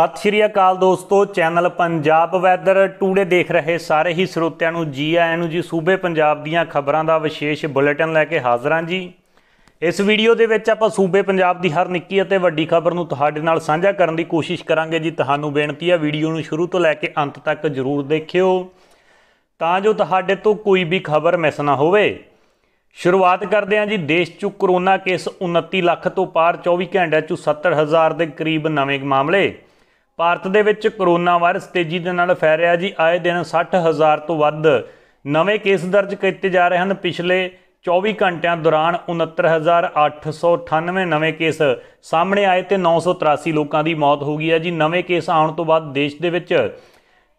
सत श्री अकाल दोस्तों, चैनल पंजाब वैदर टूडे देख रहे सारे ही स्रोतियां नू जी आयां नू जी। सूबे पंजाब दियां खबरां दा विशेष बुलेटिन लैके हाज़र हां जी। इस वीडियो दे विच आपां सूबे पंजाब दी हर निक्की अते वड्डी खबर नू तुहाडे नाल सांझा करन दी कोशिश करांगे जी। तुहानू बेनती है वीडियो नू शुरू तो लैके अंत तक जरूर देखियो तां जो तुहाडे तो कोई भी खबर मिस ना होवे। शुरुआत करते हैं जी। देश चु कोरोना केस 29 लाख तो पार, 24 घंटे चु 70,000 के करीब नवे मामले। भारत दे विच कोरोना वायरस तेजी दे नाल फैल रहा जी। आए दिन 60,000 तो वध नवे केस दर्ज किए जा रहे हैं। पिछले 24 घंटिया दौरान 69,898 नवे केस सामने आए तो 983 लोगों की मौत हो गई है जी। नवे केस आने तो बाद देश दे विच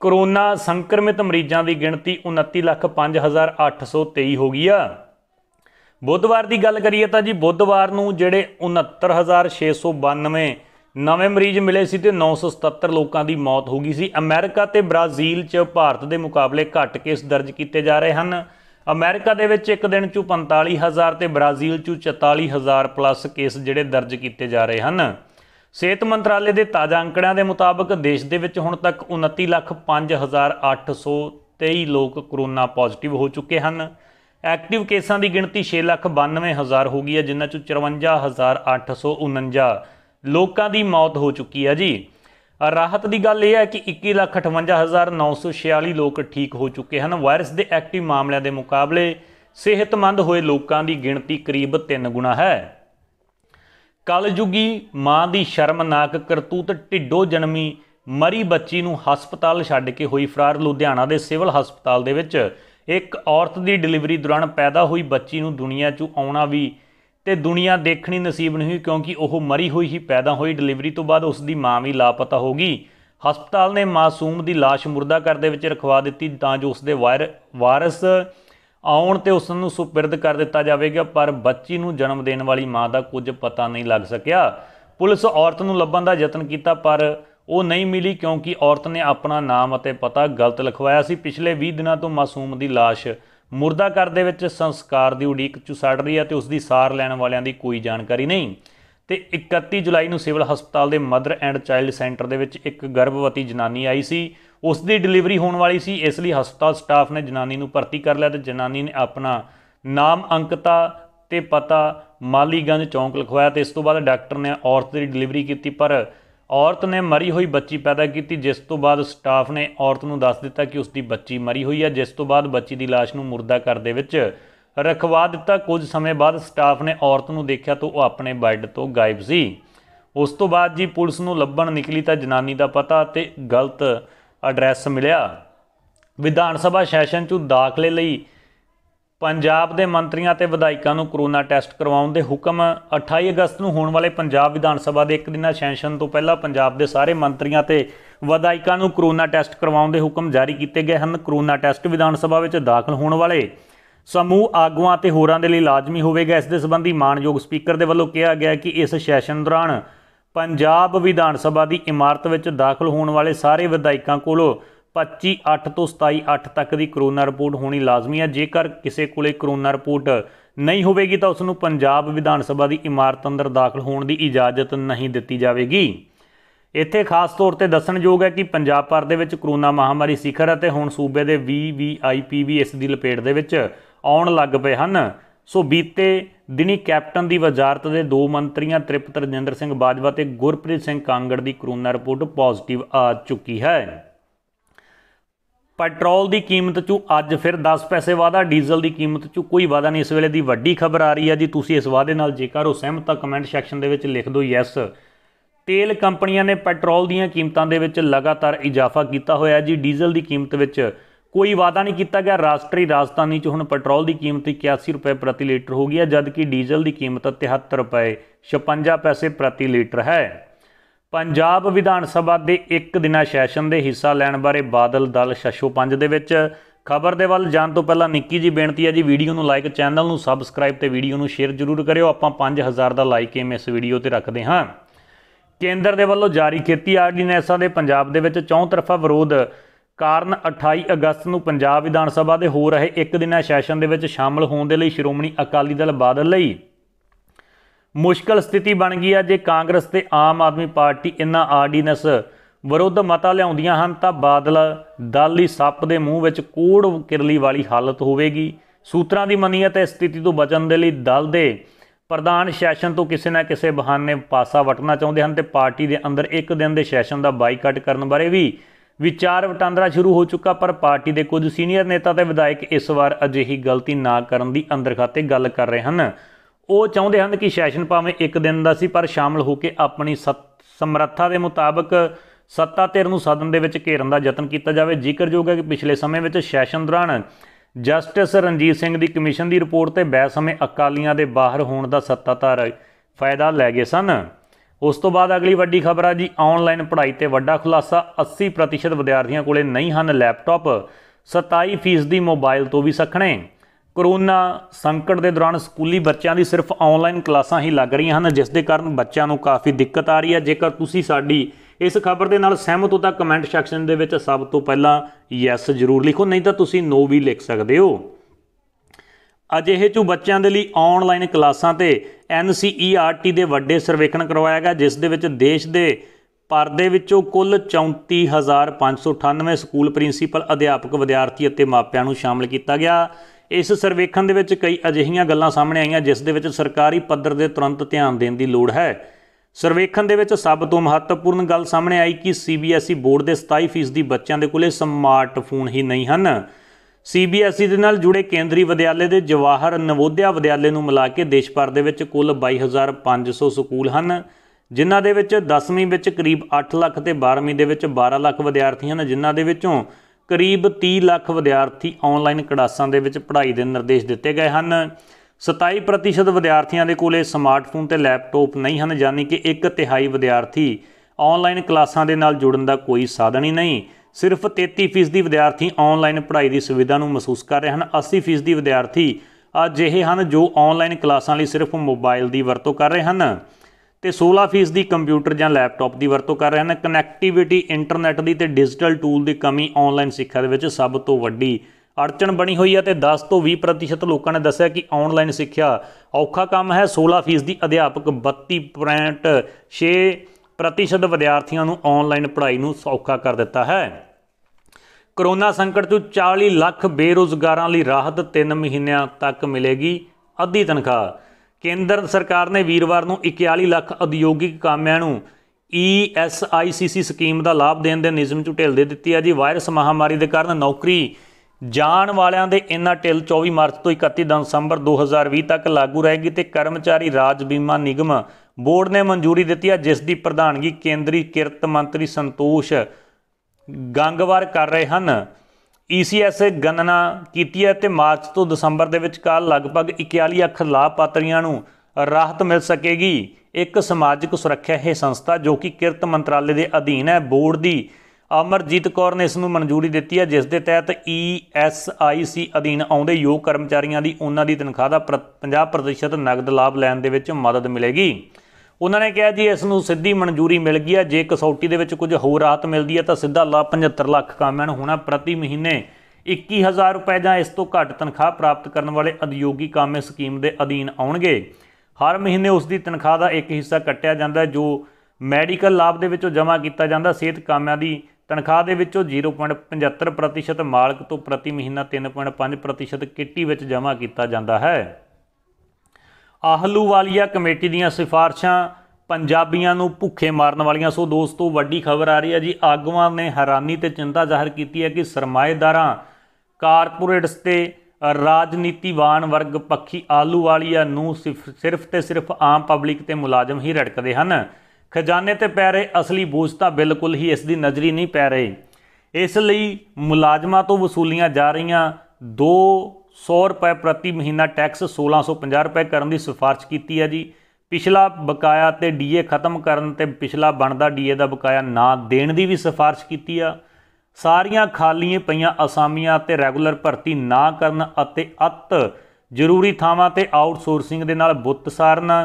कोरोना संक्रमित मरीजों की गिणती 29,05,823 हो गई है। बुधवार की गल करिए तो जी बुधवार नूं जिहड़े 69,692 नवे मरीज मिले सी ते 977 लोगों की मौत हो गई सी। अमेरिका ते ब्राज़ील च भारत के मुकाबले घट केस दर्ज किए जा रहे हैं। अमेरिका दे विच एक दिन चू 45,000 ते ब्राज़ील चू 44,000 प्लस केस जिहड़े दर्ज किए जा रहे हैं। सेहत मंत्राले के ताज़ा अंकड़ियां दे मुताबक देश दे विच हुण तक 29,05,823 लोग कोरोना पॉजिटिव हो चुके हैं। एक्टिव केसां की गिणती 6,92,000 हो गई है, जिन्हां चू 54,849 लोगों की मौत हो चुकी है जी। राहत की गल यह है कि 21,58,946 लोग ठीक हो चुके हैं। वायरस के एक्टिव मामलों के मुकाबले सेहतमंद होए लोगों की गिणती करीब 3 गुना है। कलयुगी माँ की शर्मनाक करतूत, ढिडों जन्मी मरी बच्ची नूं हस्पताल छड्ड के होई फरार। लुधियाना के सिविल हस्पताल दे विच एक औरत की डिलीवरी दौरान पैदा हुई बच्ची नूं दुनिया चों आउणा भी तो दुनिया देखनी नसीब नहीं हुई, क्योंकि वह मरी हुई ही पैदा हुई। डिलीवरी तो बाद उसकी माँ भी लापता हो गई। हस्पताल ने मासूम की लाश मुर्दा घर के रखवा दी जो उसके वारस आउण तो उसनूं सुपिरद कर दिता जाएगा, पर बच्ची नूं जन्म देने वाली माँ का कुछ पता नहीं लग सकिया। पुलिस औरत नूं लभण दा यतन किया पर वह नहीं मिली, क्योंकि औरत ने अपना नाम और पता गलत लिखवाया सी। पिछले 20 दिनों तो मासूम की लाश मुर्दा घर के विच संस्कार की उड़ीक चू सड़ रही है तो उसकी सार लैण वालियां की कोई जानकारी नहीं। तो 31 जुलाई में सिविल हस्पताल के मदर एंड चाइल्ड सेंटर के विच एक गर्भवती जनानी आई सी। उसकी डिलीवरी होने वाली सी, इसलिए हस्पताल स्टाफ ने जनानी नूं भर्ती कर लिया। तो जनानी ने अपना नाम अंकिता ते पता मालीगंज चौंक लिखवाया। तो इस तो बाद डॉक्टर ने औरत की डिलीवरी की, पर औरत ने मरी हुई बच्ची पैदा की, जिस तो बाद स्टाफ ने औरत नूं दस दिता कि उसकी बच्ची मरी हुई है। जिस तो बाद बच्ची की लाश नूं मुर्दा घर दे विच रखवा दिता। कुछ समय बाद स्टाफ ने औरत नूं देखा तो वह अपने बैड तो गायब सी। उस तो बाद जी पुलिस नूं लभण निकली तो जनानी का पता तो गलत एड्रैस मिलिया। विधान सभा सैशन चू दाखले लई पंजाब के मंत्रियों ते विधायकों नूं कोरोना टैसट करवाउण दे हुकम। 28 अगस्त नूं होण वाले पंजाब विधान सभा के एक दिन सैशन तो पहला पंजाब के सारे मंत्रियों ते विधायकों नूं कोरोना टैसट करवाउण दे हुकम जारी किए गए हैं। कोरोना टैसट विधान सभा विच दाखल होण वाले समूह आगुआं ते होरां दे लई लाजमी होवेगा। इस दे संबंधी मानयोग स्पीकर दे वल्लों कहा गया कि इस सैशन दौरान पंजाब विधान सभा की इमारत विच दाखल होण वाले सारे विधायकों कोलों 25/8 तो 27/8 तक की कोरोना रिपोर्ट होनी लाजमी है। जेकर किसी कोले कोरोना रिपोर्ट नहीं होगी तो उसनूं पंजाब विधान सभा की इमारत अंदर दाखिल होने की इजाजत नहीं दी जाएगी। इत्थे खास तौर पर दसणयोग है कि पंजाब भर दे विच कोरोना महामारी शिखर है ते हुण सूबे दे VVIP भी इस दी लपेट दे विच आउण लग पए हन। सो बीते दिनी कैप्टन की वजारत के 2 मंत्रियों तृप्त रजिंदर सिंह बाजवा ते गुरप्रीत सिंह कांगड़ की कोरोना रिपोर्ट पॉजिटिव आ चुकी है। पेट्रोल की कीमत चू अज फिर 10 पैसे वाधा, डीजल की कीमत चू कोई वाधा नहीं। इस वेले की वड्डी खबर आ रही है जी। तुसीं इस वाधे नाल जेकर हो सहमत तां कमेंट सैक्शन दे विच लिख दो यस। तेल कंपनियां ने पेट्रोल दीयां कीमतां दे विच लगातार इजाफा किया होया जी। डीजल की कीमत विच कोई वाधा नहीं किया गया। राष्ट्रीय राजधानी च हुण पेट्रोल की कीमत 81 रुपए प्रति लीटर हो गई है, जबकि डीजल की कीमत 73.56 रुपए प्रति लीटर है। पंजाब विधान सभा के एक दिन सैशन के हिस्सा लैण बारे बादल दल 605 दे विच। खबर के वल जाण तो पहला निक्की जी बेनती है जी, वीडियो नूं लाइक, चैनल नूं सबसक्राइब ते वीडियो नूं शेयर जरूर करियो। आपां 5000 का लाइक एम इस वीडियो ते रखते हाँ। केंद्र के वलों जारी खेती आर्डीनेंसा दे पंजाब दे विच 4 तरफा विरोध कारण 28 अगस्त नूं पंजाब विधान सभा के हो रहे एक दिन सैशन के शामिल होने के लिए श्रोमणी अकाली दल बादल लई मुश्किल स्थिति बन गई है। जे कांग्रेस ते आम आदमी पार्टी इन्हां आर्डीनेंस ਵਿਰੁੱਧ ਮਤਾ ਲਿਆਉਂਦੀਆਂ ਹਨ ਤਾਂ ਬਾਦਲ ਦਲ ਹੀ ਸੱਪ ਦੇ ਮੂੰਹ ਵਿੱਚ ਕੋੜ ਕਿਰਲੀ ਵਾਲੀ ਹਾਲਤ ਹੋਵੇਗੀ। ਸੂਤਰਾਂ ਦੀ ਮੰਨੀਏ ਤਾਂ ਸਥਿਤੀ ਤੋਂ ਬਚਣ ਦੇ ਲਈ ਦਲ ਦੇ ਪ੍ਰਧਾਨ ਸੈਸ਼ਨ ਤੋਂ ਕਿਸੇ ਨਾ ਕਿਸੇ ਬਹਾਨੇ ਪਾਸਾ ਵਟਣਾ ਚਾਹੁੰਦੇ ਹਨ ਤੇ ਪਾਰਟੀ ਦੇ ਅੰਦਰ ਇੱਕ ਦਿਨ ਦੇ ਸੈਸ਼ਨ ਦਾ ਬਾਈਕਾਟ ਕਰਨ ਬਾਰੇ ਵੀ ਵਿਚਾਰ ਵਟਾਂਦਰਾ ਸ਼ੁਰੂ ਹੋ ਚੁੱਕਾ। ਪਰ ਪਾਰਟੀ ਦੇ ਕੁਝ ਸੀਨੀਅਰ ਨੇਤਾ ਤੇ ਵਿਧਾਇਕ ਇਸ ਵਾਰ ਅਜਿਹੀ ਗਲਤੀ ਨਾ ਕਰਨ ਦੀ ਅੰਦਰ ਖਾਤੇ ਗੱਲ ਕਰ ਰਹੇ ਹਨ। ਉਹ ਚਾਹੁੰਦੇ ਹਨ ਕਿ ਸੈਸ਼ਨ ਭਾਵੇਂ ਇੱਕ ਦਿਨ ਦਾ ਸੀ ਪਰ ਸ਼ਾਮਲ ਹੋ ਕੇ ਆਪਣੀ ਸਮਰੱਥਾ ਦੇ ਮੁਤਾਬਕ ਸੱਤਾ ਧਿਰ ਨੂੰ ਸਦਨ ਦੇ ਵਿੱਚ ਘੇਰਨ ਦਾ ਯਤਨ ਕੀਤਾ ਜਾਵੇ। ਜ਼ਿਕਰਯੋਗ ਹੈ ਕਿ ਪਿਛਲੇ ਸਮੇਂ ਵਿੱਚ ਸੈਸ਼ਨ ਦੌਰਾਨ ਜਸਟਿਸ ਰਣਜੀਤ ਸਿੰਘ ਦੀ ਕਮਿਸ਼ਨ ਦੀ ਰਿਪੋਰਟ ਤੇ ਬਹਿਸ ਸਮੇਂ ਅਕਾਲੀਆਂ ਦੇ ਬਾਹਰ ਹੋਣ ਦਾ ਸੱਤਾਧਾਰ ਫਾਇਦਾ ਲੈ ਗਏ ਸਨ। ਉਸ ਤੋਂ ਬਾਅਦ ਅਗਲੀ ਵੱਡੀ ਖਬਰ ਆ ਜੀ, ਆਨਲਾਈਨ ਪੜ੍ਹਾਈ ਤੇ ਵੱਡਾ ਖੁਲਾਸਾ। 80% ਵਿਦਿਆਰਥੀਆਂ ਕੋਲੇ ਨਹੀਂ ਹਨ ਲੈਪਟਾਪ, 27% ਮੋਬਾਈਲ ਤੋਂ ਵੀ ਸੱਖਣੇ। ਕਰੋਨਾ ਸੰਕਟ ਦੇ ਦੌਰਾਨ ਸਕੂਲੀ ਬੱਚਿਆਂ ਦੀ ਸਿਰਫ ਆਨਲਾਈਨ ਕਲਾਸਾਂ ਹੀ ਲੱਗ ਰਹੀਆਂ ਹਨ, ਜਿਸ ਦੇ ਕਾਰਨ ਬੱਚਿਆਂ ਨੂੰ ਕਾਫੀ ਦਿੱਕਤ ਆ ਰਹੀ ਹੈ। ਜੇਕਰ ਤੁਸੀਂ ਸਾਡੀ ਇਸ ਖਬਰ ਦੇ ਨਾਲ ਸਹਿਮਤ ਹੋ ਤਾਂ ਕਮੈਂਟ ਸੈਕਸ਼ਨ ਦੇ ਵਿੱਚ ਸਭ ਤੋਂ ਪਹਿਲਾਂ ਯੈਸ ਜ਼ਰੂਰ ਲਿਖੋ, ਨਹੀਂ ਤਾਂ ਤੁਸੀਂ ਨੋ ਵੀ ਲਿਖ ਸਕਦੇ ਹੋ। ਅਜਿਹੇ ਚੋਂ ਬੱਚਿਆਂ ਦੇ ਲਈ ਆਨਲਾਈਨ ਕਲਾਸਾਂ ਤੇ NCERT ਦੇ ਵੱਡੇ ਸਰਵੇਖਣ ਕਰਵਾਇਆ ਗਿਆ, ਜਿਸ ਦੇ ਵਿੱਚ ਦੇਸ਼ ਦੇ ਪਰਦੇ ਵਿੱਚੋਂ ਕੁੱਲ 34,598 ਸਕੂਲ ਪ੍ਰਿੰਸੀਪਲ, ਅਧਿਆਪਕ, ਵਿਦਿਆਰਥੀ ਅਤੇ ਮਾਪਿਆਂ ਨੂੰ ਸ਼ਾਮਲ ਕੀਤਾ ਗਿਆ। ਇਸ ਸਰਵੇਖਣ ਦੇ ਵਿੱਚ ਕਈ ਅਜਿਹੀਆਂ ਗੱਲਾਂ ਸਾਹਮਣੇ ਆਈਆਂ ਜਿਸ ਦੇ ਵਿੱਚ ਸਰਕਾਰੀ ਪੱਧਰ ਦੇ ਤੁਰੰਤ ਧਿਆਨ ਦੇਣ ਦੀ ਲੋੜ ਹੈ। ਸਰਵੇਖਣ ਦੇ ਵਿੱਚ ਸਭ ਤੋਂ ਮਹੱਤਵਪੂਰਨ ਗੱਲ ਸਾਹਮਣੇ ਆਈ ਕਿ CBSE ਬੋਰਡ ਦੇ 27% ਬੱਚਿਆਂ ਦੇ ਕੋਲੇ ਸਮਾਰਟਫੋਨ ਹੀ ਨਹੀਂ ਹਨ। CBSE ਦੇ ਨਾਲ ਜੁੜੇ ਕੇਂਦਰੀ ਵਿਦਿਆਲੇ ਦੇ ਜਵਾਹਰ ਨਵੋਦਿਆ ਵਿਦਿਆਲੇ ਨੂੰ ਮਿਲਾ ਕੇ ਦੇਸ਼ ਭਰ ਦੇ ਵਿੱਚ ਕੁੱਲ 22,500 ਸਕੂਲ ਹਨ, ਜਿਨ੍ਹਾਂ ਦੇ ਵਿੱਚ 10ਵੀਂ ਵਿੱਚ ਕਰੀਬ 8 ਲੱਖ ਤੇ 12ਵੀਂ ਦੇ ਵਿੱਚ 12 ਲੱਖ ਵਿਦਿਆਰਥੀ ਹਨ, ਜਿਨ੍ਹਾਂ ਦੇ ਵਿੱਚੋਂ ਕਰੀਬ 30 ਲੱਖ ਵਿਦਿਆਰਥੀ ਆਨਲਾਈਨ ਕਲਾਸਾਂ ਦੇ ਵਿੱਚ ਪੜ੍ਹਾਈ ਦੇ ਨਿਰਦੇਸ਼ ਦਿੱਤੇ ਗਏ ਹਨ। 27% ਵਿਦਿਆਰਥੀਆਂ ਦੇ ਕੋਲੇ ਸਮਾਰਟਫੋਨ ਤੇ ਲੈਪਟਾਪ ਨਹੀਂ ਹਨ, ਯਾਨੀ ਕਿ 1/3 ਵਿਦਿਆਰਥੀ ਆਨਲਾਈਨ ਕਲਾਸਾਂ ਦੇ ਨਾਲ ਜੁੜਨ ਦਾ ਕੋਈ ਸਾਧਨ ਹੀ ਨਹੀਂ। ਸਿਰਫ 33% ਵਿਦਿਆਰਥੀ ਆਨਲਾਈਨ ਪੜ੍ਹਾਈ ਦੀ ਸੁਵਿਧਾ ਨੂੰ ਮਹਿਸੂਸ ਕਰ ਰਹੇ ਹਨ। 80% ਵਿਦਿਆਰਥੀ ਅਜਿਹੇ ਹਨ ਜੋ ਆਨਲਾਈਨ ਕਲਾਸਾਂ ਲਈ ਸਿਰਫ ਮੋਬਾਈਲ ਦੀ ਵਰਤੋਂ ਕਰ ਰਹੇ ਹਨ ਤੇ 16% ਕੰਪਿਊਟਰ ਜਾਂ ਲੈਪਟਾਪ ਦੀ ਵਰਤੋਂ ਕਰ ਰਹੇ ਹਨ। ਕਨੈਕਟੀਵਿਟੀ, ਇੰਟਰਨੈਟ ਦੀ ਤੇ ਡਿਜੀਟਲ ਟੂਲ ਦੀ ਕਮੀ ਆਨਲਾਈਨ ਸਿੱਖਿਆ ਦੇ ਵਿੱਚ ਸਭ ਤੋਂ ਵੱਡੀ ਅੜਚਣ ਬਣੀ ਹੋਈ ਹੈ ਤੇ 10 ਤੋਂ 20% ਲੋਕਾਂ ਨੇ ਦੱਸਿਆ ਕਿ ਆਨਲਾਈਨ ਸਿੱਖਿਆ ਔਖਾ ਕੰਮ ਹੈ। 16% ਅਧਿਆਪਕ, 32.6% ਵਿਦਿਆਰਥੀਆਂ ਨੂੰ ਆਨਲਾਈਨ ਪੜ੍ਹਾਈ ਨੂੰ ਸੌਖਾ ਕਰ ਦਿੱਤਾ ਹੈ। ਕਰੋਨਾ ਸੰਕਟ ਤੋਂ 40 ਲੱਖ ਬੇਰੁਜ਼ਗਾਰਾਂ ਲਈ ਰਾਹਤ, 3 ਮਹੀਨਿਆਂ ਤੱਕ ਮਿਲੇਗੀ ਅੱਧੀ ਤਨਖਾਹ। ਕੇਂਦਰ ਸਰਕਾਰ ਨੇ ਵੀਰਵਾਰ ਨੂੰ 41 ਲੱਖ ਉਦਯੋਗਿਕ ਕਾਮਿਆਂ ਨੂੰ ESICC ਸਕੀਮ ਦਾ ਲਾਭ ਦੇਣ ਦੇ ਨਿਯਮ 'ਚ ਢਿੱਲ ਦੇ ਦਿੱਤੀ ਹੈ ਜੀ। ਵਾਇਰਸ ਮਹਾਮਾਰੀ ਦੇ ਕਾਰਨ ਨੌਕਰੀ ਜਾਣ ਵਾਲਿਆਂ ਦੇ ਇਹਨਾਂ ਢਿੱਲ 24 ਮਾਰਚ ਤੋਂ 31 ਦਸੰਬਰ 2020 ਤੱਕ ਲਾਗੂ ਰਹੇਗੀ ਤੇ ਕਰਮਚਾਰੀ ਰਾਜ ਬੀਮਾ ਨਿਗਮ ਬੋਰਡ ਨੇ ਮਨਜ਼ੂਰੀ ਦਿੱਤੀ ਹੈ, ਜਿਸ ਦੀ ਪ੍ਰਧਾਨਗੀ ਕੇਂਦਰੀ ਕਿਰਤ ਮੰਤਰੀ ਸੰਤੋਸ਼ ਗੰਗਵਾਰ ਕਰ ਰਹੇ ਹਨ। ECS ਗਣਨਾ ਕੀਤੀ ਹੈ ਤੇ ਮਾਰਚ ਤੋਂ ਦਸੰਬਰ ਦੇ ਵਿਚਕਾਰ ਲਗਭਗ 41 ਲੱਖ ਲਾਭਪਾਤਰੀਆਂ ਨੂੰ ਰਾਹਤ ਮਿਲ ਸਕੇਗੀ। ਇੱਕ ਸਮਾਜਿਕ ਸੁਰੱਖਿਆ ਇਹ ਸੰਸਥਾ ਜੋ ਕਿ ਕਿਰਤ ਮੰਤਰਾਲੇ ਦੇ ਅਧੀਨ ਹੈ, ਬੋਰਡ ਦੀ ਅਮਰਜੀਤ ਕੌਰ ਨੇ ਇਸ ਨੂੰ ਮਨਜ਼ੂਰੀ ਦਿੱਤੀ ਹੈ, ਜਿਸ ਦੇ ਤਹਿਤ ESIC ਅਧੀਨ ਆਉਂਦੇ ਯੋਗ ਕਰਮਚਾਰੀਆਂ ਦੀ ਉਹਨਾਂ ਦੀ ਤਨਖਾਹ ਦਾ 50% ਨਗਦ ਲਾਭ ਲੈਣ ਦੇ ਵਿੱਚ ਮਦਦ ਮਿਲੇਗੀ। ਉਹਨਾਂ ਨੇ ਕਿਹਾ ਜੀ ਇਸ ਨੂੰ ਸਿੱਧੀ ਮਨਜ਼ੂਰੀ ਮਿਲ ਗਈ ਹੈ, ਜੇ ਕਸੌਟੀ ਦੇ ਵਿੱਚ ਕੁਝ ਹੋਰ ਰਾਹਤ ਮਿਲਦੀ ਹੈ ਤਾਂ ਸਿੱਧਾ ਲਾਭ 75 ਲੱਖ ਕਾਮਿਆਂ ਨੂੰ ਹੋਣਾ। ਪ੍ਰਤੀ ਮਹੀਨੇ 21,000 ਰੁਪਏ ਜਾਂ ਇਸ ਤੋਂ ਘੱਟ ਤਨਖਾਹ ਪ੍ਰਾਪਤ ਕਰਨ ਵਾਲੇ ਉਦਯੋਗੀ ਕਾਮੇ ਸਕੀਮ ਦੇ ਅਧੀਨ ਆਉਣਗੇ। ਹਰ ਮਹੀਨੇ ਉਸ ਦੀ ਤਨਖਾਹ ਦਾ ਇੱਕ ਹਿੱਸਾ ਕੱਟਿਆ ਜਾਂਦਾ ਜੋ ਮੈਡੀਕਲ ਲਾਭ ਦੇ ਵਿੱਚੋਂ ਜਮ੍ਹਾਂ ਕੀਤਾ ਜਾਂਦਾ। ਸਿਹਤ ਕਾਮਿਆਂ ਦੀ ਤਨਖਾਹ ਦੇ ਵਿੱਚੋਂ 0.75% ਮਾਲਕ ਤੋਂ ਪ੍ਰਤੀ ਮਹੀਨਾ 3.5% ਕਿੱਟੀ ਵਿੱਚ ਜਮ੍ਹਾਂ ਕੀਤਾ ਜਾਂਦਾ ਹੈ। ਆਹਲੂਵਾਲੀਆ ਕਮੇਟੀ ਦੀਆਂ ਸਿਫਾਰਸ਼ਾਂ ਪੰਜਾਬੀਆਂ ਨੂੰ ਭੁੱਖੇ ਮਾਰਨ ਵਾਲੀਆਂ। ਸੋ ਦੋਸਤੋ ਵੱਡੀ ਖਬਰ ਆ ਰਹੀ ਹੈ ਜੀ, ਆਗੂਆਂ ਨੇ ਹੈਰਾਨੀ ਤੇ ਚਿੰਤਾ ਜ਼ਾਹਰ ਕੀਤੀ ਹੈ ਕਿ ਸਰਮਾਏਦਾਰਾਂ, ਕਾਰਪੋਰੇਟਸ ਤੇ ਰਾਜਨੀਤੀਵਾਨ ਵਰਗ ਪੱਖੀ ਆਹਲੂਵਾਲੀਆ ਨੂੰ ਸਿਰਫ ਤੇ ਸਿਰਫ ਆਮ ਪਬਲਿਕ ਤੇ ਮੁਲਾਜ਼ਮ ਹੀ ਰੜਕਦੇ ਹਨ। ਖਜ਼ਾਨੇ ਤੇ ਪੈ ਰਹੇ ਅਸਲੀ ਬੋਝ ਤਾਂ ਬਿਲਕੁਲ ਹੀ ਇਸ ਦੀ ਨਜ਼ਰੀ ਨਹੀਂ ਪੈ ਰਹੇ। ਇਸ ਲਈ ਮੁਲਾਜ਼ਮਾਂ ਤੋਂ ਵਸੂਲੀਆਂ ਜਾ ਰਹੀਆਂ 200 ਰੁਪਏ ਪ੍ਰਤੀ ਮਹੀਨਾ ਟੈਕਸ 1650 ਰੁਪਏ ਕਰਨ ਦੀ ਸਿਫਾਰਿਸ਼ ਕੀਤੀ ਹੈ ਜੀ। ਪਿਛਲਾ ਬਕਾਇਆ ਤੇ DA ਖਤਮ ਕਰਨ ਤੇ ਪਿਛਲਾ ਬਣਦਾ DA ਦਾ ਬਕਾਇਆ ਨਾ ਦੇਣ ਦੀ ਵੀ ਸਿਫਾਰਿਸ਼ ਕੀਤੀ ਆ। ਸਾਰੀਆਂ ਖਾਲੀਆਂ ਪਈਆਂ ਅਸਾਮੀਆਂ ਤੇ ਰੈਗੂਲਰ ਭਰਤੀ ਨਾ ਕਰਨ ਅਤੇ ਅਤ ਜ਼ਰੂਰੀ ਥਾਵਾਂ ਤੇ ਆਊਟਸੋਰਸਿੰਗ ਦੇ ਨਾਲ ਬੁੱਤ ਸਾਰਨਾ।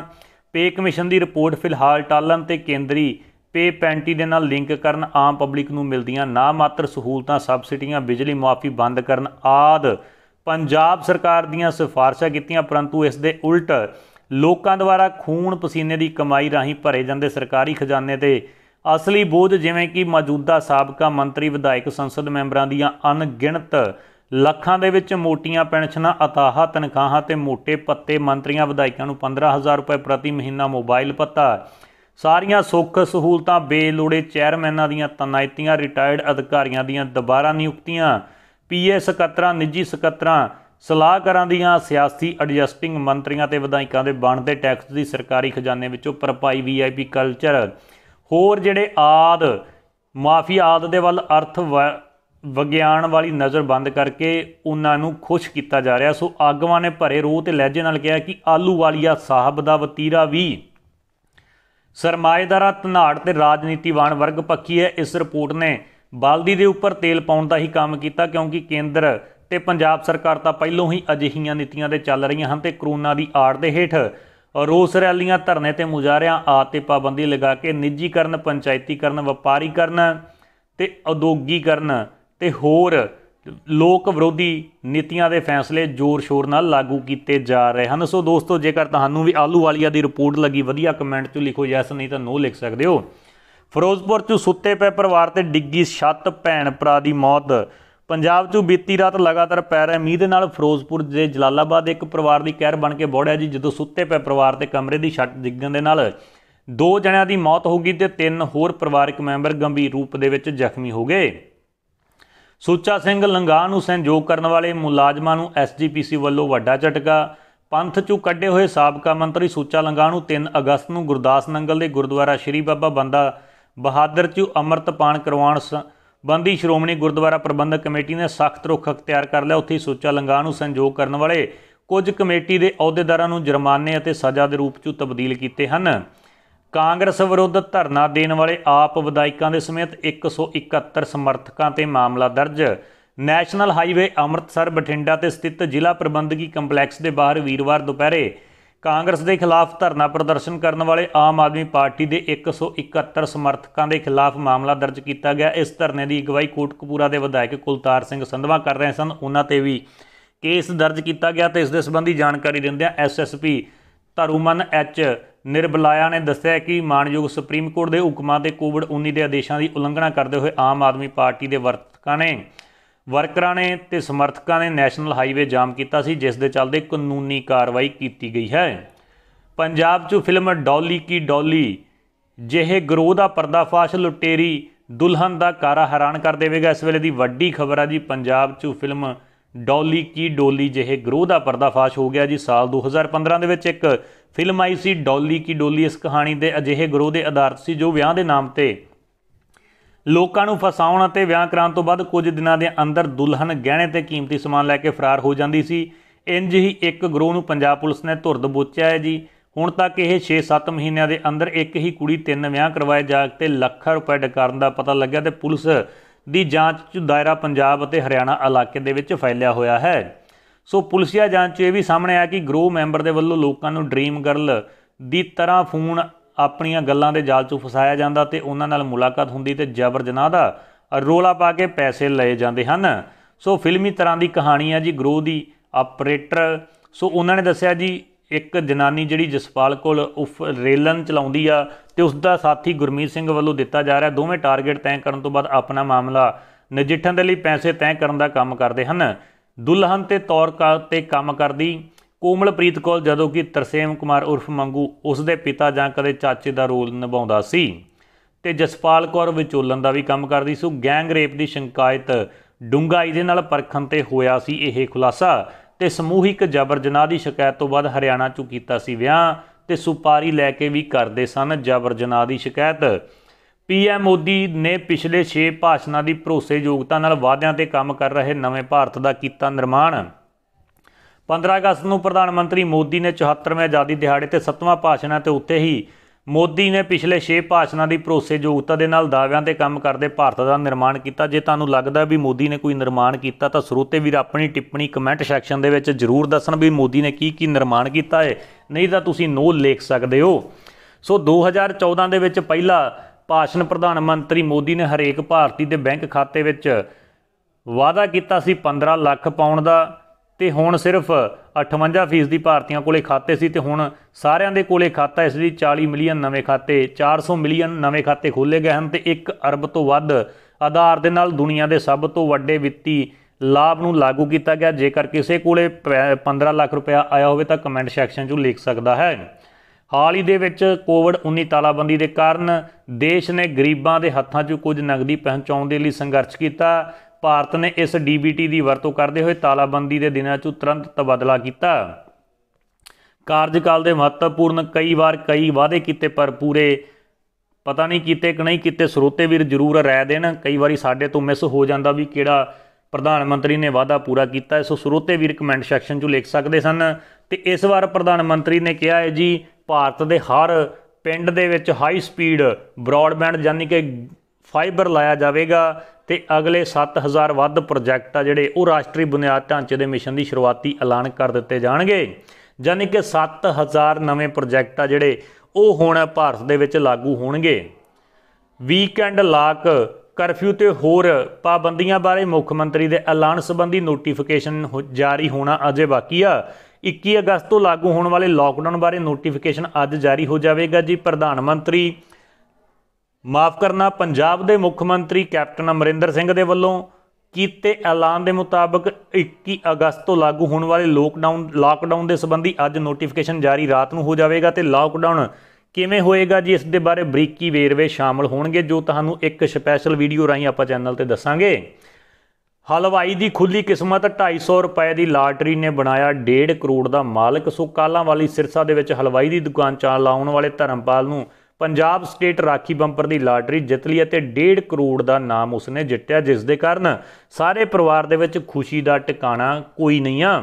ਪੇ ਕਮਿਸ਼ਨ ਦੀ ਰਿਪੋਰਟ ਫਿਲਹਾਲ ਟਾਲਣ ਤੇ ਕੇਂਦਰੀ ਪੇ ਪੈਂਟੀ ਦੇ ਨਾਲ ਲਿੰਕ ਕਰਨ। ਆਮ ਪਬਲਿਕ ਨੂੰ ਮਿਲਦੀਆਂ ਨਾ ਮਾਤਰ ਸਹੂਲਤਾਂ, ਸਬਸਿਡੀਆਂ, ਬਿਜਲੀ ਮੁਆਫੀ ਬੰਦ ਕਰਨ ਆਦਿ ਪੰਜਾਬ ਸਰਕਾਰ ਦੀਆਂ ਸਿਫਾਰਿਸ਼ਾਂ ਕੀਤੀਆਂ, ਪਰੰਤੂ ਇਸ ਦੇ ਉਲਟ ਲੋਕਾਂ ਦੁਆਰਾ ਖੂਨ ਪਸੀਨੇ ਦੀ ਕਮਾਈ ਰਾਹੀਂ ਭਰੇ ਜਾਂਦੇ ਸਰਕਾਰੀ ਖਜ਼ਾਨੇ ਤੇ असली बोझ जिवें कि मौजूदा साबका मंत्री विधायक संसद मैंबरां दीआं अनगिणत लाखां दे विच मोटियां पेंशनां अताह तनखाहां ते मोटे पत्ते मंत्रियां विधायकां नूं 15,000 रुपए प्रति महीना मोबाइल भत्ता सारियां सुख सहूलतां बेलोड़े चेयरमैनां दीआं तनायतियां रिटायर्ड अधिकारियां दीआं दोबारा नियुक्तियां पीए सकत्तरां निजी सकत्तरां सलाहकारां दीआं सियासी एडजस्टिंग मंत्रियां ते विधायकां दे बनदे टैक्स दी सरकारी खजाने विचों भरपाई VIP कल्चर होर जिहड़े आद माफिया आद दे वल अर्थ विग्यान वाली नज़र बंद करके उन्हां नूं खुश कीता जा रिहा। सो आगवां ने भरे रोह ते लहजे नाल कहा कि आलूवालिया साहब दा वतीरा भी सरमाएदारां धनाड़ ते राजनीतिवान वर्ग पक्खी है। इस रिपोर्ट ने बाल्दी दे उपर तेल पाउण दा ही काम कीता क्योंकि केंद्र ते पंजाब सरकार तां पहलों ही अजिहियां नीतियां दे चल रही हैं ते करोना दी आड़ दे हेठ रोस रैलियां धरने ते मुजाहरियां आदि पाबंदी लगा के निजीकरण पंचायतीकरण व्यापारीकरण ते उद्योगीकरण ते होर लोक विरोधी नीतियां दे फैसले जोर शोर नाल लागू कीते जा रहे हैं। सो दोस्तों जेकर तुहानू भी आलूवालिया दी रिपोर्ट लगी वधिया कमेंट च लिखो यस नहीं तो नो लिख सकते हो। फिरोजपुर च सुत्ते पे परिवार ते डिग्गी छत भैण भरा दी मौत। पंजाब चों बीती रात लगातार पै रहे मींह दे नाल फिरोजपुर दे जलालाबाद एक परिवार की कहर बन के बौड़िया जी। जदों सुत्ते पे परिवार के कमरे की छत डिगण दे नाल 2 जणियां दी मौत हो गई ते 3 होर परिवारक मैंबर गंभीर रूप दे विच जख्मी हो गए। सुच्चा सिंह लंगाह नूं सहयोग करन वाले मुलाजमां नूं SGPC वल्लों वड्डा झटका। पंथ चों कड्ढे होए साबका मंत्री सुच्चा लंगाह नूं 3 अगस्त नूं गुरदास नंगल दे गुरुद्वारा श्री बाबा बंदा बहादुर चों अमृत पान करवाउण संबंधी श्रोमणी गुरुद्वारा प्रबंधक कमेटी ने सख्त रुख अख्तियार कर लिया। उत्थे सुच्चा लंगाह नूं संयोग करने वाले कुछ कमेटी के अहुदेदारां नूं जरमाने अते सज़ा के रूप च तब्दील कीते हन। कांग्रेस विरुद्ध धरना देने वाले आप विधायकों के समेत 171 समर्थकों ते मामला दर्ज। नैशनल हाईवे अमृतसर बठिंडा ते स्थित जिला प्रबंधकी कंपलैक्स के बाहर वीरवार दोपहरे कांग्रेस के खिलाफ धरना प्रदर्शन करने वाले आम आदमी पार्टी के 171 समर्थकों के खिलाफ मामला दर्ज किया गया। इस धरने की अगवाई कोटकपुरा के विधायक कुलतार सिंह संधवा कर रहे सन। उन्होंने भी केस दर्ज किया गया तो इस संबंधी जानकारी देंदे SSP धरुमन H निरबलाया ने दस्सिया कि मानयोग सुप्रीम कोर्ट के हुक्मां ते कोविड-19 के आदेशों की उलंघना करते हुए आम आदमी पार्टी के वर्करां ने ते समर्थकों ने नैशनल हाईवे जाम किया सी जिस दे चलदे कानूनी कार्रवाई की गई है। पंजाब चो फिल्म डॉली की डॉली जिहे गिरोह का पर्दाफाश लुटेरी दुल्हन का कारा हैरान कर देगा। इस वेले दी वड्डी खबर है जी। पंजाब चो फिल्म डॉली की डोली जिहे गिरोह का पर्दाफाश हो गया जी। साल 2015 दे विच एक फिल्म आई सी डॉली की डोली। इस कहानी के अजिहे गिरोह के आधारित सी जो विआह के नाम पर लोगों को फसाउण ते विआह कराउण तो बाद कुछ दिनों के अंदर दुल्हन गहने ते कीमती समान लैके फरार हो जाती सी। इंज ही एक गिरोह नूं पंजाब पुलिस ने धुर दबोचिया है जी। हुण तक यह 6-7 महीनों के अंदर एक ही कुड़ी 3 विआह करवाए जाके लाखां रुपए डकारन का पता लग्या तो पुलिस की जाँच दायरा पंजाब ते हरियाणा इलाके दे विच फैलिया होया है। सो पुलिसिया जाँच ये भी सामने आया कि गिरोह मैंबर के वल्लों लोगों को ड्रीम गर्ल की तरह फोन अपनियां गल्लां दे जाल चों फसाया जांदा ते उन्हां नाल मुलाकात हुंदी ते जबर जनाह दा रोला पा के पैसे लए जांदे हन। सो फिल्मी तरह की कहानी है जी। ग्रोह दी आपरेटर सो उन्होंने दस्सिया जी एक जनानी जिहड़ी जसपाल कोल उफ रेलन चलाउंदी आ ते उसका साथी गुरमीत सिंह वल्लों दिता जा रहा। दोवें टारगेट तय करन तो बाद अपना मामला नजिठण दे लई पैसे तय करन दा काम करदे हन। दुल्हन ते तौर ते काम करदी कोमलप्रीत कौर जदों कि तरसेम कुमार उर्फ मंगू उसके पिता जां कदे चाचे का रोल निभाउंदा सी ते जसपाल कौर विचोलन का भी काम करदी। सो गैंग रेप की शिकायत डूंगाई दे नाल परखण ते होया सी इह खुलासा ते समूहिक जबर जनाह की शिकायत तो बाद हरियाणा चों कीता सी विआह ते सुपारी लैके भी करदे सन जबर जनाह की शिकायत। PM मोदी ने पिछले 6 भाषणां की भरोसेयोगता नाल वादियां ते काम कर रहे नवे भारत का कीता निर्माण। 15 अगस्त को प्रधानमंत्री मोदी ने 74वें आज़ादी दिहाड़े ते 7वां भाषण है तो उत्थे ही मोदी ने पिछले 6 भाषणों की भरोसेयोगता के नाल दाव्यां ते काम करते भारत का निर्माण किया। जे तुहानूं लगता भी मोदी ने कोई निर्माण किया तो स्रोते वीर अपनी टिप्पणी कमेंट सैक्शन दे विच जरूर दसन भी मोदी ने की निर्माण किया है, नहीं तो तुसीं नो लिख सकते हो। सो 2014 दे विच पहला भाषण प्रधानमंत्री मोदी ने हरेक भारती के बैंक खाते वादा किया 15 लाख पाउंड का तो हुण सिर्फ 58% भारतीयां कोले खाते सी, हुण सारियां दे कोले खाता, इसलिए 40 मिलियन नवे खाते, 400 मिलियन नवे खाते खोले गए हैं। तो 1 अरब तो वध आधार दे नाल दुनिया के सब तो वड्डे वित्ती लाभ नूं लागू किया गया। जेकर किसी कोले 15 लाख रुपया आया होवे तां कमेंट सैक्शन चों लिख सकदा है। हाल ही दे विच कोविड-19 तालाबंदी के कारण देश ने गरीबां दे हत्थां 'चों कुछ नगदी पहुंचाउण दे लई संघर्ष किया। भारत ने इस डीबीटी की वरतों करते हुए तालाबंदी के दिनों तुरंत तबादला किया। कार्यकाल के महत्वपूर्ण कई बार कई वादे किए पर पूरे पता नहीं किए कि नहीं किए। स्रोते वीर जरूर राय देन, कई बार साढ़े तो मिस हो जाता भी किहड़ा प्रधानमंत्री ने वादा पूरा किया। सो स्रोते वीर कमेंट सैक्शन चों लिख सकते सन। तो इस बार प्रधानमंत्री ने कहा है जी भारत के हर पिंड दे विच हाई स्पीड ब्रॉडबैंड यानी कि फाइबर लाया जाएगा। तो अगले 7000 वध प्रोजैक्ट आ जिहड़े वो राष्ट्रीय बुनियाद ढांचे के मिशन की शुरुआती ऐलान कर दिए जाएंगे। यानी कि 7000 नवे प्रोजैक्ट आ जिहड़े वो हुण भारत दे विच लागू होणगे। वीकेंड लाक करफ्यू ते होर पाबंदियां बारे मुख्यमंत्री दे ऐलान संबंधी नोटिफिकेशन जारी होना अजे बाकी आ। 21 अगस्त तो लागू होने वाले लॉकडाउन बारे नोटिफिकेशन अज जारी हो जाएगा जी। प्रधानमंत्री माफ़ करना पंजाब के मुख्यमंत्री कैप्टन अमरिंदर सिंह दे वल्लों कीते ऐलान के मुताबक 21 अगस्त तो लागू होने वाले लॉकडाउन के संबंधी अज नोटिफिकेशन जारी रात को हो जाएगा। तो लॉकडाउन किमें होएगा जी इस दे बारे बरीकी वेरवे शामिल होणगे, जो तुहानूं एक स्पैशल वीडियो राहीं आपां चैनल ते दसांगे। हलवाई की खुली किस्मत 250 रुपए की लाटरी ने बनाया 1.5 करोड़ का मालिक। सो कालां वाली सिरसा दे विच हलवाई की दुकान चलाउण वाले धर्मपाल नूं पंजाब स्टेट राखी बंपर की लाटरी जित ली ते 1.5 करोड़ का नाम उसने जितया, जिस दे कारण सारे परिवार दे विच खुशी का टिकाणा कोई नहीं आ।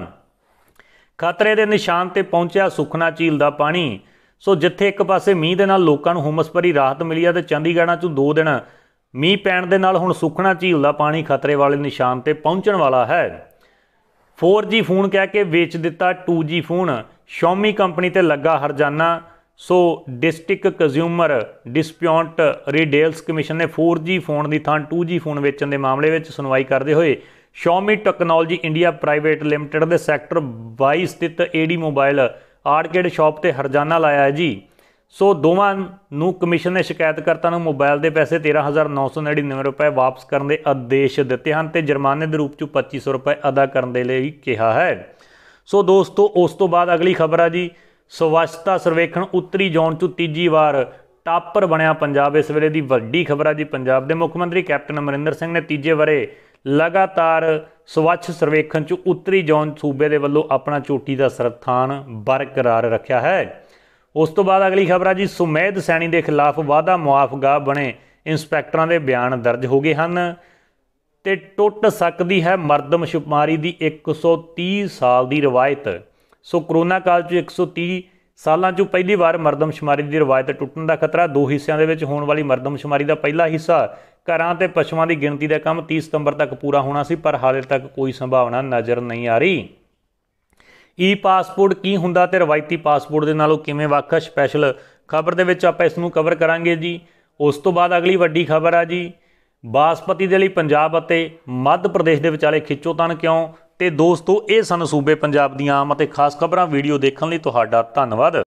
खतरे के निशान ते पहुंचा सुखना झील का पानी। सो जिथे एक पासे मीँह के नाल लोकां नूं हुमस भरी राहत मिली है, तो चंडीगढ़ 'चों 2 दिन मीँह पैण दे नाल हुण सुखना झील का पानी खतरे वाले निशान ते पहुंचण वाला है। 4G फोन कह के वेच दिता 2G फोन, शॉमी कंपनी ते लगा हरजाना। So district consumer dispute retails commission ने 4G फोन की थां 2G फोन वेचण के मामले में सुनवाई करते हुए Xiaomi technology India private limited के सैक्टर 22 स्थित एडी मोबाइल आर्केड शॉप पर हरजाना लाया है जी। सो दोवां कमीशन ने शिकायतकर्ता नूं मोबाइल के पैसे 13,999 रुपए वापस करने के आदेश दिते हैं। तो जुर्माने के रूप 2,500 रुपए अदा करने के लिए कहा है। सो दोस्तों उस तो बाद अगली खबर है जी स्वच्छता सर्वेखण उत्तरी जोन 'चों 3जी वार टापर बनिया पंजाब। इस वेले दी वड्डी खबर है जी। पंजाब के मुख्यमंत्री कैप्टन अमरिंदर सिंह ने 3जे वरे लगातार स्वच्छ सर्वेखण 'चों उत्तरी जोन सूबे दे वल्लों अपना चोटी का स्थान बरकरार रखा है। उस तो बाद अगली खबर है जी सुमैद सैनी के खिलाफ वादा मुआफगाह बने इंस्पैक्टरां के बयान दर्ज हो गए हैं। तो टुट सकती है मरदमशुमारी की 130 साल की रिवायत। सो करोना काल 'चों 130 सालां 'चों पहली बार मरदमशुमारी की रिवायत टुटण का खतरा। 2 हिस्सिਆਂ दे विच होण वाली मरदमशुमारी का पहला हिस्सा घरां ते पशुआं की गिणती का काम 30 सितंबर तक पूरा होना सी, पर हाले तक कोई संभावना नज़र नहीं आ रही। ई पासपोर्ट की हुंदा ते रवायती पासपोर्ट दे नालों किवें वख, स्पैशल खबर दे विच आपां इस नूं कवर करांगे जी। उस तो बाद अगली वड्डी खबर आ जी बासपती दे लई पंजाब अते मध्य प्रदेश दे विचाले खिच्चोतान क्यों। तो दोस्तों ये सन सूबे पंजाब दी आम अते खास खबरां। वीडियो देखने लिए तुहाडा धन्नवाद।